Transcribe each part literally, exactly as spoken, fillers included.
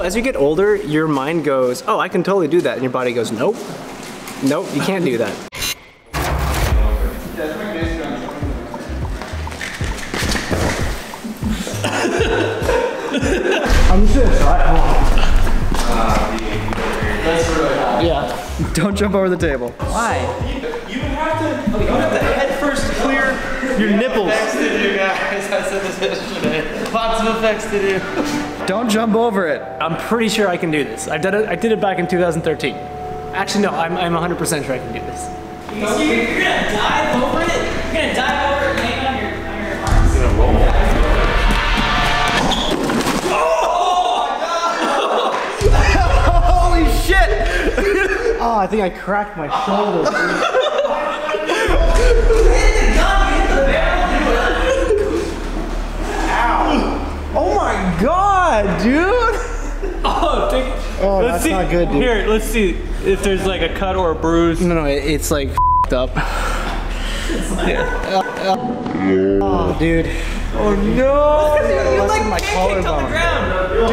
As you get older, your mind goes, oh, I can totally do that. And your body goes, nope, nope, you can't do that. I'm just gonna try it. Uh, yeah. Don't jump over the table. Why? So, you, you have to, oh, you have to head first clear your nipples. Effects to do, guys. I said this yesterday. Lots of effects to do. Don't jump over it. I'm pretty sure I can do this. I've done it, I did it back in two thousand thirteen. Actually, no, I'm one hundred percent sure I can do this. You're, you're gonna dive over it? You're gonna dive over it and hang on your, on your arms? It's gonna roll. Oh! Holy shit! Oh, I think I cracked my shoulder. Hit the gun, hit the barrel. Ow. Oh my god! Dude! Oh, take, oh that's see. Not good, dude. Here, let's see if there's like a cut or a bruise. No, no, it, it's like f***ed up. It's like, yeah. uh, uh, oh, dude. Oh no! You're, you're like my collarbone.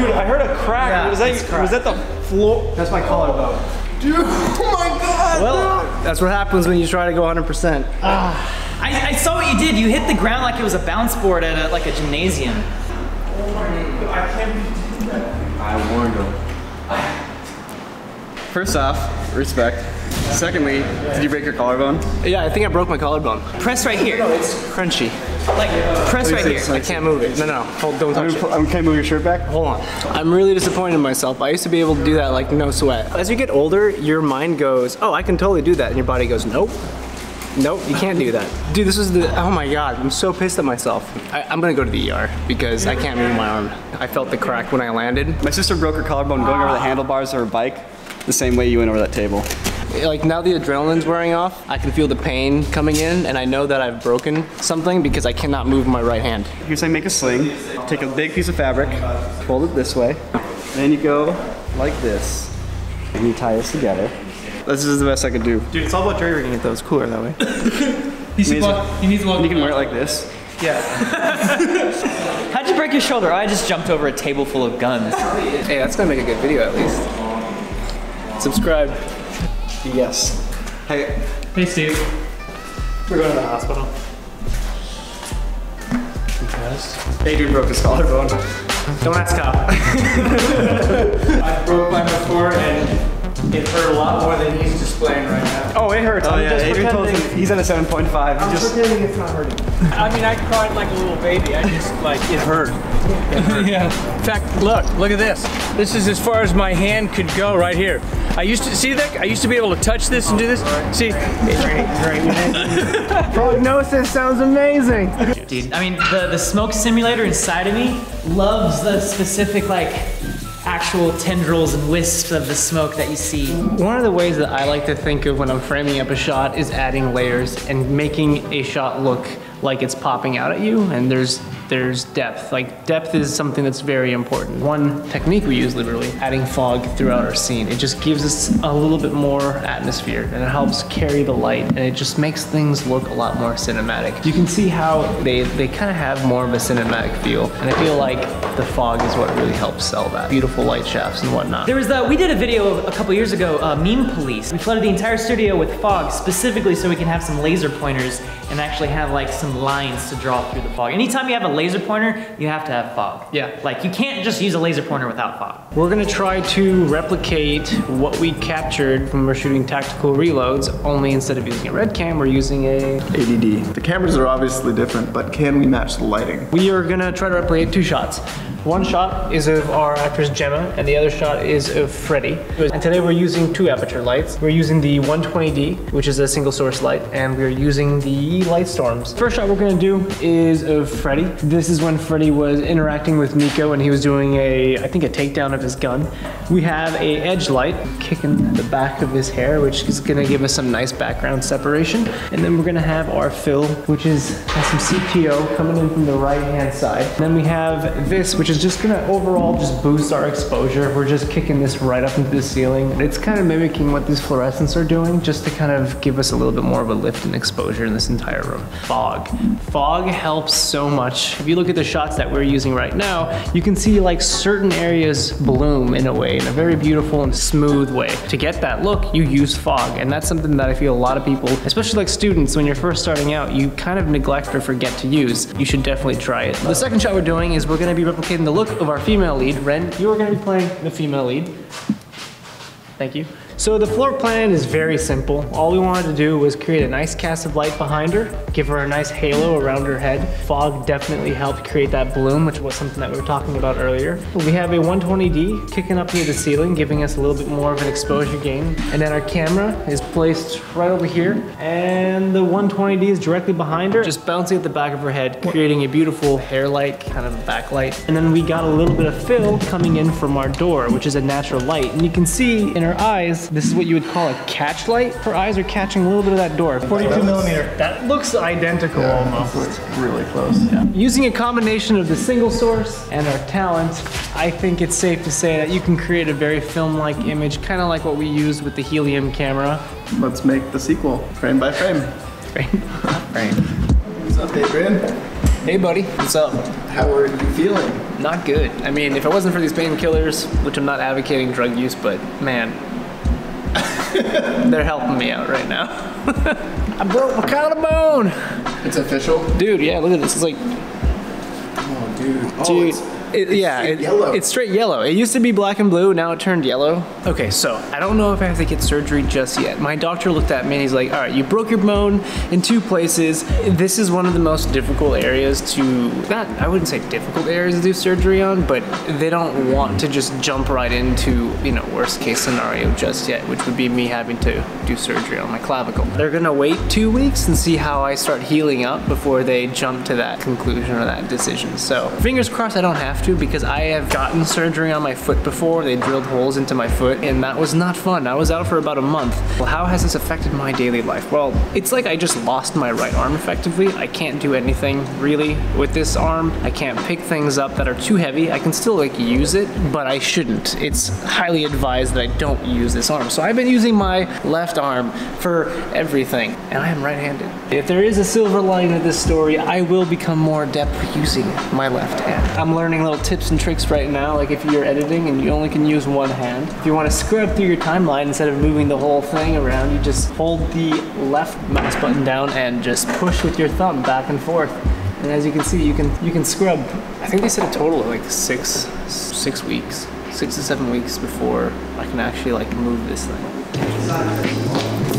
Dude, I heard a crack. Yeah, was, that, was that the floor? That's my collarbone. Dude, oh my god! Well, dude. That's what happens when you try to go one hundred percent. Ah. I, I saw what you did. You hit the ground like it was a bounce board at a, like a gymnasium. I can't do that. I warned him. First off, respect. Secondly, did you break your collarbone? Yeah, I think I broke my collarbone. Press right here. No, it's crunchy. Like, press right here. I can't move it. No, no, hold, don't touch it. Can I move your shirt back? Hold on. I'm really disappointed in myself. I used to be able to do that like no sweat. As you get older, your mind goes, oh, I can totally do that. And your body goes, nope. Nope, you can't do that. Dude, this is the, oh my god, I'm so pissed at myself. I, I'm gonna go to the E R because I can't move my arm. I felt the crack when I landed. My sister broke her collarbone going over the handlebars of her bike the same way you went over that table. Like now the adrenaline's wearing off, I can feel the pain coming in and I know that I've broken something because I cannot move my right hand. You're saying make a sling, take a big piece of fabric, fold it this way, and then you go like this, and you tie this together. This is the best I could do. Dude, it's all about jerry rigging it though. It's cooler that way. he, he, needs walk, he needs to walk. You can wear it like this. Yeah. How'd you break your shoulder? I just jumped over a table full of guns. Hey, that's gonna make a good video at least. Subscribe. Yes. Hey. Hey, Steve. We're going to the hospital. Because? Adrian broke his collarbone. Don't ask how. I broke mine before and it hurt a lot more than he's displaying right now. Oh, it hurts. Oh, I'm yeah, just told him he's on a seven point five. I'm just pretending it's not hurting. I mean, I cried like a little baby. I just, like, it hurt. It hurt. Yeah. In fact, look, look at this. This is as far as my hand could go right here. I used to, see that? I used to be able to touch this oh, and do this. Right, see? Great, great. Prognosis sounds amazing. Dude, I mean, the, the smoke simulator inside of me loves the specific, like, actual tendrils and wisps of the smoke that you see. One of the ways that I like to think of when I'm framing up a shot is adding layers and making a shot look like it's popping out at you, and there's there's depth. Like depth is something that's very important. One technique we use literally, adding fog throughout our scene. It just gives us a little bit more atmosphere and it helps carry the light and it just makes things look a lot more cinematic. You can see how they, they kind of have more of a cinematic feel, and I feel like the fog is what really helps sell that. Beautiful light shafts and whatnot. There was that, we did a video a couple years ago, uh, Meme Police. We flooded the entire studio with fog specifically so we can have some laser pointers and actually have like some lines to draw through the fog. Anytime you have a laser pointer, you have to have fog. Yeah. Like you can't just use a laser pointer without fog. We're gonna try to replicate what we captured when we're shooting tactical reloads, only instead of using a red cam, we're using a A D D. The cameras are obviously different, but can we match the lighting? We are gonna try to replicate two shots. One shot is of our actress Gemma, and the other shot is of Freddy. And today we're using two Aputure lights. We're using the one twenty D, which is a single source light, and we're using the Lightstorms. First shot we're gonna do is of Freddy. This is when Freddy was interacting with Nico, and he was doing a, I think a takedown of his gun. We have a edge light kicking the back of his hair, which is gonna give us some nice background separation. And then we're gonna have our fill, which is has some C P O coming in from the right hand side. And then we have this, which which is just gonna overall just boost our exposure. We're just kicking this right up into the ceiling. It's kind of mimicking what these fluorescents are doing, just to kind of give us a little bit more of a lift in exposure in this entire room. Fog. Fog helps so much. If you look at the shots that we're using right now, you can see like certain areas bloom in a way, in a very beautiful and smooth way. To get that look, you use fog, and that's something that I feel a lot of people, especially like students, when you're first starting out, you kind of neglect or forget to use. You should definitely try it. The second shot we're doing is we're gonna be replicating the look of our female lead. Ren, you are gonna be playing the female lead. Thank you. So the floor plan is very simple. All we wanted to do was create a nice cast of light behind her, give her a nice halo around her head. Fog definitely helped create that bloom, which was something that we were talking about earlier. We have a one twenty D kicking up near the ceiling, giving us a little bit more of an exposure gain. And then our camera is placed right over here, and the one twenty D is directly behind her, just bouncing at the back of her head, creating a beautiful hair light, kind of a backlight. And then we got a little bit of fill coming in from our door, which is a natural light. And you can see in her eyes, this is what you would call a catch light. Her eyes are catching a little bit of that door. forty-two millimeter. That looks identical, yeah, almost. Looks really close. Yeah. Using a combination of the single source and our talent, I think it's safe to say that you can create a very film-like image, kind of like what we used with the helium camera. Let's make the sequel, frame by frame. Frame by frame. What's up, Adrian? Hey, buddy. What's up? How are you feeling? Not good. I mean, if it wasn't for these painkillers, which I'm not advocating drug use, but man, they're helping me out right now. I broke my collarbone. It's official? Dude, yeah, look at this. It's like... Oh, dude. Dude. Oh, it's It, it's yeah, straight it, it's straight yellow. It used to be black and blue, now it turned yellow. Okay, so I don't know if I have to get surgery just yet. My doctor looked at me and he's like, all right, you broke your bone in two places. This is one of the most difficult areas to, not, I wouldn't say difficult areas to do surgery on, but they don't want to just jump right into, you know, worst case scenario just yet, which would be me having to do surgery on my clavicle. They're gonna wait two weeks and see how I start healing up before they jump to that conclusion or that decision. So fingers crossed I don't have to, because I have gotten surgery on my foot before. They drilled holes into my foot and that was not fun. I was out for about a month. Well, how has this affected my daily life? Well, it's like I just lost my right arm effectively. I can't do anything really with this arm. I can't pick things up that are too heavy. I can still like use it, but I shouldn't. It's highly advised that I don't use this arm. So I've been using my left arm for everything and I am right-handed. If there is a silver lining to this story, I will become more adept at using my left hand. I'm learning little tips and tricks right now, like if you're editing and you only can use one hand. If you want to scrub through your timeline, instead of moving the whole thing around, you just hold the left mouse button down and just push with your thumb back and forth. And as you can see, you can you can scrub. I think they said a total of like six, six weeks, six to seven weeks before I can actually like move this thing.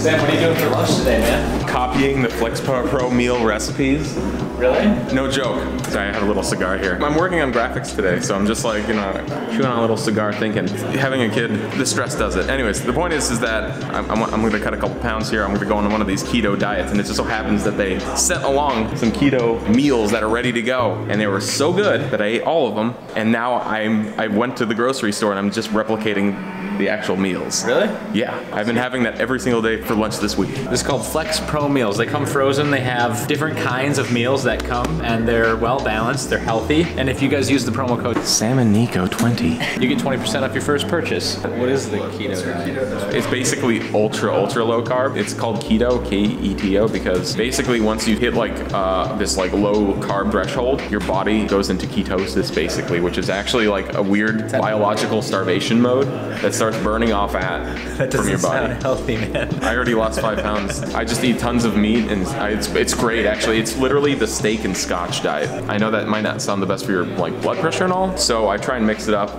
Sam, what are you doing for lunch today, man? Copying the FLEX Pro Meal recipes. Really? No joke. Sorry, I had a little cigar here. I'm working on graphics today, so I'm just like, you know, chewing on a little cigar thinking, having a kid, the stress does it. Anyways, the point is, is that I'm, I'm, I'm gonna cut a couple pounds here. I'm gonna go on one of these keto diets, and it just so happens that they sent along some keto meals that are ready to go, and they were so good that I ate all of them, and now I'm, I went to the grocery store and I'm just replicating the actual meals. Really? Yeah. I've been having that every single day for lunch this week. This is called FLEX Pro Meals. They come frozen. They have different kinds of meals that come, and they're well balanced. They're healthy. And if you guys use the promo code Sam and Nico twenty, you get twenty percent off your first purchase. What is the keto diet? It's basically ultra, ultra low carb. It's called keto, K E T O, because basically once you hit like uh, this like low carb threshold, your body goes into ketosis basically, which is actually like a weird biological starvation mode that starts burning off fat from your body. That doesn't sound healthy, man. I already lost five pounds. I just eat tons of meat, and I, it's it's great actually. It's literally the steak and scotch diet. I know that might not sound the best for your like blood pressure and all, so I try and mix it up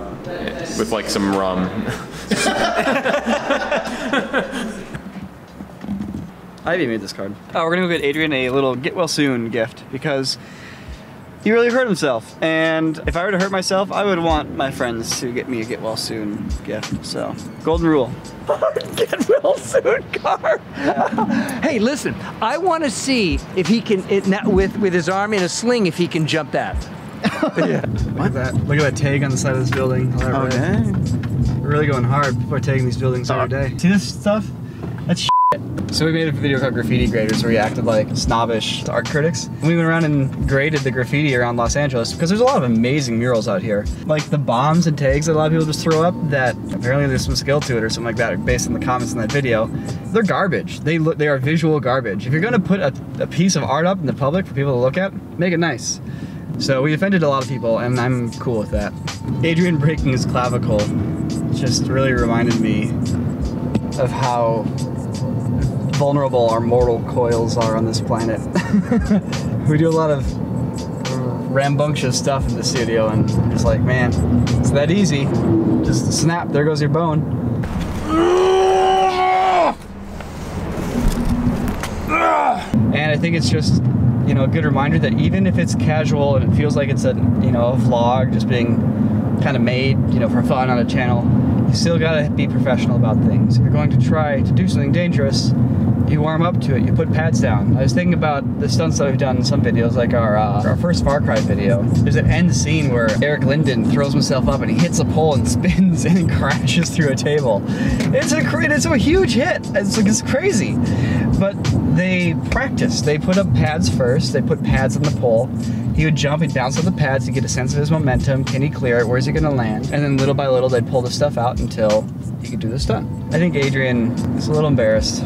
with like some rum. I even made this card. Oh, we're gonna go get Adrian a little get well soon gift because he really hurt himself, and if I were to hurt myself, I would want my friends to get me a get well soon gift, so. Golden rule. Get well soon car. Hey, listen, I want to see if he can, it, with, with his arm in a sling, if he can jump that. Yeah. Look at that. Look at that tag on the side of this building. Okay. We're really going hard. People are tagging these buildings every day. See this stuff? That's shit. So we made a video called Graffiti Graders where we acted like snobbish art critics. And we went around and graded the graffiti around Los Angeles because there's a lot of amazing murals out here. Like the bombs and tags that a lot of people just throw up that apparently there's some skill to it or something like that based on the comments in that video. They're garbage. They look, they are visual garbage. If you're gonna put a, a piece of art up in the public for people to look at, make it nice. So we offended a lot of people and I'm cool with that. Adrian breaking his clavicle just really reminded me of how vulnerable our mortal coils are on this planet. We do a lot of rambunctious stuff in the studio and I'm just like, man, it's that easy. Just snap, there goes your bone. And I think it's just, you know, a good reminder that even if it's casual and it feels like it's a, you know, a vlog just being kind of made, you know, for fun on a channel, you still gotta be professional about things. If you're going to try to do something dangerous, you warm up to it, you put pads down. I was thinking about the stunts that we've done in some videos, like our uh, our first Far Cry video. There's an end scene where Eric Linden throws himself up and he hits a pole and spins and crashes through a table. It's a, it's a huge hit, it's, it's crazy. But they practiced, they put up pads first, they put pads on the pole. He would jump, he'd bounce off the pads to get a sense of his momentum. Can he clear it? Where's he gonna land? And then little by little, they'd pull the stuff out until he could do the stunt. I think Adrian is a little embarrassed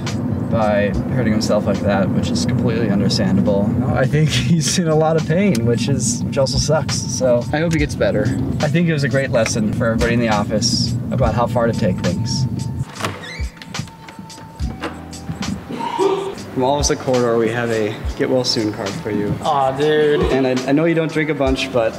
by hurting himself like that, which is completely understandable. I think he's in a lot of pain, which is which also sucks. So I hope he gets better. I think it was a great lesson for everybody in the office about how far to take things. From all of us at Corridor, we have a get well soon card for you. Aw, dude. And I, I know you don't drink a bunch, but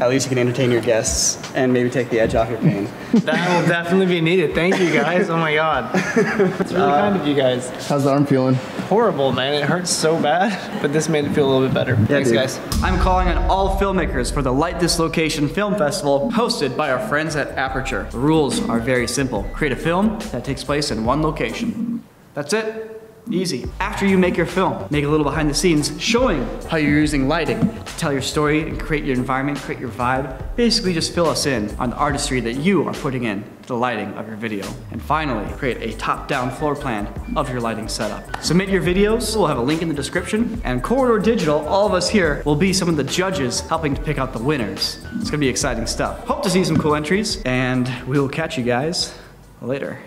at least you can entertain your guests and maybe take the edge off your pain. That will definitely be needed. Thank you guys. Oh my God. It's really uh, kind of you guys. How's the arm feeling? Horrible, man. It hurts so bad, but this made it feel a little bit better. Yeah, thanks, dude. Guys. I'm calling on all filmmakers for the Light This Location Film Festival hosted by our friends at Aputure. The rules are very simple. Create a film that takes place in one location. That's it. Easy. After you make your film, make a little behind the scenes showing how you're using lighting to tell your story and create your environment, create your vibe. Basically just fill us in on the artistry that you are putting in to the lighting of your video. And finally, create a top-down floor plan of your lighting setup. Submit your videos, we'll have a link in the description. And Corridor Digital, all of us here, will be some of the judges helping to pick out the winners. It's gonna be exciting stuff. Hope to see some cool entries, and we will catch you guys later.